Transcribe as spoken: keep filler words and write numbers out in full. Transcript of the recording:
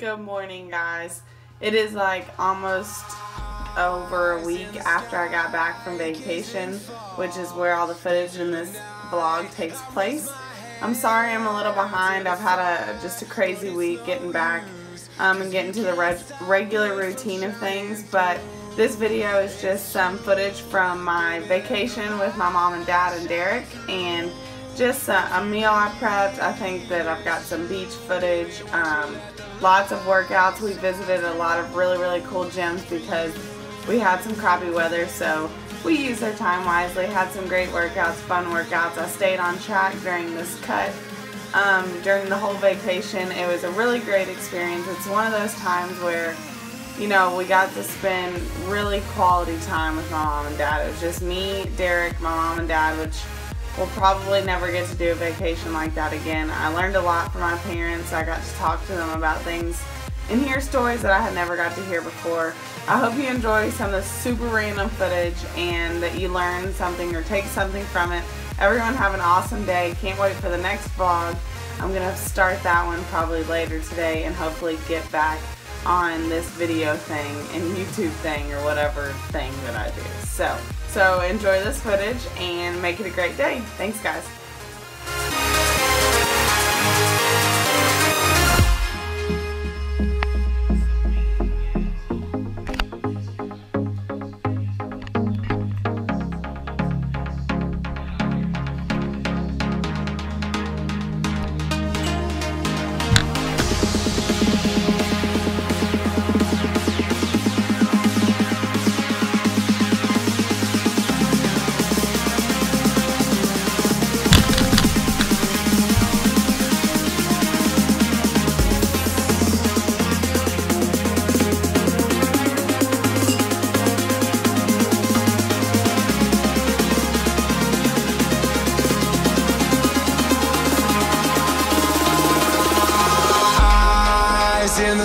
Good morning, guys. It is like almost over a week after I got back from vacation, which is where all the footage in this vlog takes place. I'm sorry I'm a little behind. I've had a just a crazy week getting back um, and getting to the reg regular routine of things, but this video is just some footage from my vacation with my mom and dad and Derek, and just a, a meal I prepped. I think that I've got some beach footage, um, lots of workouts. We visited a lot of really, really cool gyms because we had some crappy weather, so we used our time wisely, had some great workouts, fun workouts. I stayed on track during this cut. Um, during the whole vacation, it was a really great experience. It's one of those times where, you know, we got to spend really quality time with my mom and dad. It was just me, Derek, my mom and dad, which we'll probably never get to do a vacation like that again. I learned a lot from my parents. I got to talk to them about things and hear stories that I had never got to hear before. I hope you enjoy some of this super random footage and that you learn something or take something from it. Everyone have an awesome day. Can't wait for the next vlog. I'm gonna start that one probably later today and hopefully get back on this video thing and YouTube thing or whatever thing that I do. So, so enjoy this footage and make it a great day. Thanks, guys. In the